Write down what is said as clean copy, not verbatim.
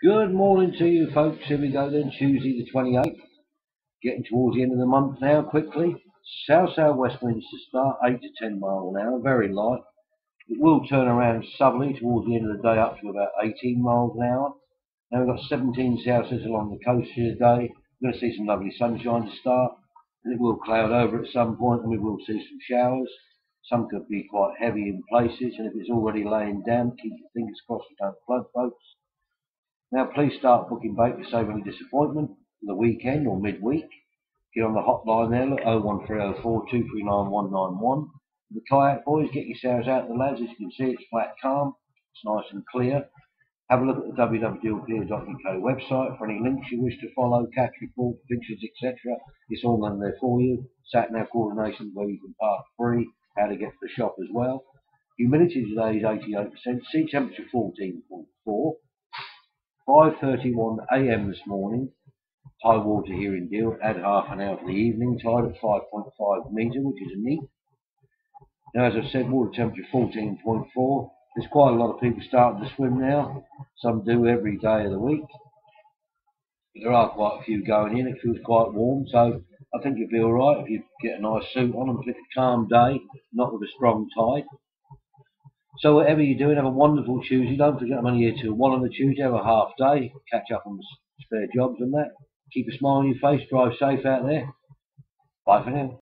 Good morning to you folks. Here we go then, Tuesday the 28th. Getting towards the end of the month now quickly. South-southwest winds to start, 8 to 10 miles an hour, very light. It will turn around southerly towards the end of the day up to about 18 miles an hour. Now we've got 17 southers along the coast here today. We're going to see some lovely sunshine to start. And it will cloud over at some point and we will see some showers. Some could be quite heavy in places, and if it's already laying down, keep your fingers crossed you don't flood, folks. Now please start booking bait to save any disappointment for the weekend or midweek. Get on the hotline there, look, 01304 239 191. The kayak boys, get yourselves out, the lads. As you can see, it's flat calm, it's nice and clear. Have a look at the www.dealclear.uk website for any links you wish to follow, catch report, pictures, etc. It's all in there for you. Sat nav coordination where you can park free, how to get to the shop as well. Humidity today is 88%, sea temperature 14.4. 5:31 AM this morning. High water here in Deal, add half an hour for the evening, tide at 5.5 metre, which is neat. Now, as I said, water temperature 14.4. There's quite a lot of people starting to swim now. Some do every day of the week. There are quite a few going in. It feels quite warm, so I think you'll be all right if you get a nice suit on and pick a calm day, not with a strong tide. So whatever you're doing, have a wonderful Tuesday. Don't forget I'm only here till 1 on the Tuesday. Have a half day. Catch up on spare jobs and that. Keep a smile on your face. Drive safe out there. Bye for now.